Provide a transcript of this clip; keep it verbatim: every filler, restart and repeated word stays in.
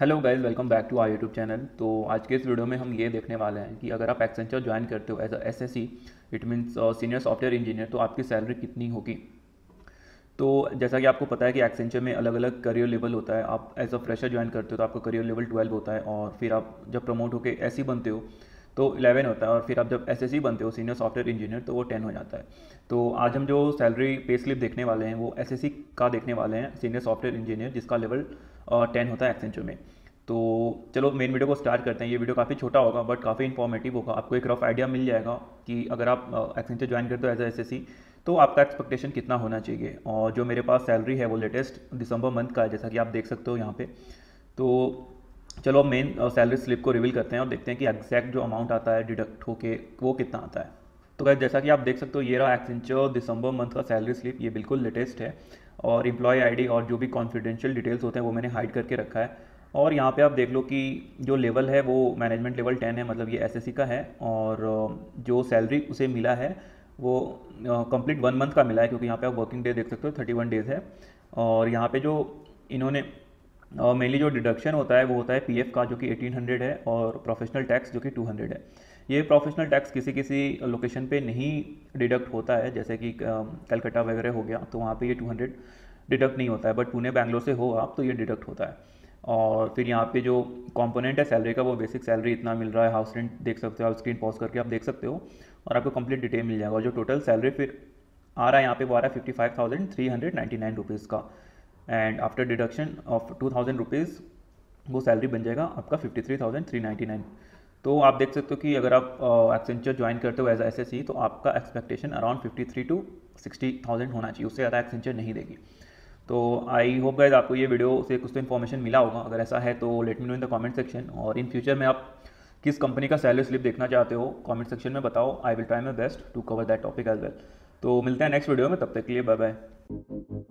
Hello guys, welcome back to our YouTube channel. तो आज के इस वीडियो में हम ये देखने वाले हैं कि अगर आप एक्सेंचर ज्वाइन करते हो as a S S C, it means senior software engineer, तो आपकी सैलरी कितनी होगी। तो जैसा कि आपको पता है कि एक्सेंचर में अलग अलग करियर लेवल होता है। आप एज अ फ्रेशर ज्वाइन करते हो तो आपका करियर लेवल ट्वेल्व होता है, और फिर आप जब प्रमोट होकर एस सी बनते हो तो इलेवन होता है, और फिर आप जब एस एस सी बनते हो सीनियर सॉफ्टवेयर इंजीनियर तो वो टेन हो जाता है। तो आज हम जो सैलरी पे स्लिप देखने वाले हैं वो एस एस सी का देखने वाले हैं, सीनियर सॉफ्टवेयर इंजीनियर, जिसका लेवल टेन होता है एक्सेंचर में। तो चलो मेन वीडियो को स्टार्ट करते हैं। ये वीडियो काफ़ी छोटा होगा बट काफ़ी इन्फॉर्मेटिव होगा। आपको एक रफ आइडिया मिल जाएगा कि अगर आप एक्सेंचर ज्वाइन करते हो as a S S C तो आपका एक्सपेक्टेशन कितना होना चाहिए। और जो मेरे पास सैलरी है वो लेटेस्ट दिसंबर मंथ का है, जैसा कि आप देख सकते हो यहाँ पे। तो चलो मेन सैलरी स्लिप को रिवील करते हैं और देखते हैं कि एग्जैक्ट जो अमाउंट आता है डिडक्ट होके वो कितना आता है। तो गाइस, जैसा कि आप देख सकते हो ये रहा एक्सेंचर दिसंबर मंथ का सैलरी स्लिप। ये बिल्कुल लेटेस्ट है, और एम्प्लॉय आईडी और जो भी कॉन्फिडेंशियल डिटेल्स होते हैं वो मैंने हाइड करके रखा है। और यहाँ पे आप देख लो कि जो लेवल है वो मैनेजमेंट लेवल टेन है, मतलब ये एसएससी का है। और जो सैलरी उसे मिला है वो कंप्लीट वन मंथ का मिला है, क्योंकि यहाँ पे आप वर्किंग डे देख सकते हो, थर्टी वन डेज़ है। और यहाँ पे जो इन्होंने मेनली जो डिडक्शन होता है वो होता है पी एफ का, जो कि एटीन हंड्रेड है, और प्रोफेशनल टैक्स जो कि टू हंड्रेड है। ये प्रोफेशनल टैक्स किसी किसी लोकेशन पे नहीं डिडक्ट होता है, जैसे कि कलकत्ता वगैरह हो गया तो वहाँ पे ये टू हंड्रेड डिडक्ट नहीं होता है, बट पुणे बैंगलोर से हो आप तो ये डिडक्ट होता है। और फिर यहाँ पे जो कंपोनेंट है सैलरी का वो बेसिक सैलरी इतना मिल रहा है, हाउस रेंट देख सकते हो आप, स्क्रीन पॉज करके आप देख सकते हो, और आपको कंप्लीट डिटेल मिल जाएगा। जो टोटल सैलरी फिर आ रहा है यहाँ पर वो आ रहा है fifty five thousand three hundred ninety nine rupees का, and after deduction of two thousand rupees वो सैलरी बन जाएगा आपका fifty three thousand three ninety nine. तो आप देख सकते हो कि अगर आप एक्सेंचर ज्वाइन करते हो एज एस एस सी तो आपका expectation around fifty three to sixty thousand होना चाहिए, उससे ज़्यादा एक्सेंचर नहीं देगी। तो आई होप गाइस आपको ये वीडियो से कुछ तो इन्फॉर्मेशन मिला होगा। अगर ऐसा है तो let me know in the comment section, और इन फ्यूचर में आप किस कंपनी का सैलरी स्लिप देखना चाहते हो कमेंट सेक्शन में बताओ। I will try my best to cover that topic as well. तो मिलते हैं नेक्स्ट वीडियो में, तब तक के लिए बाय बाय।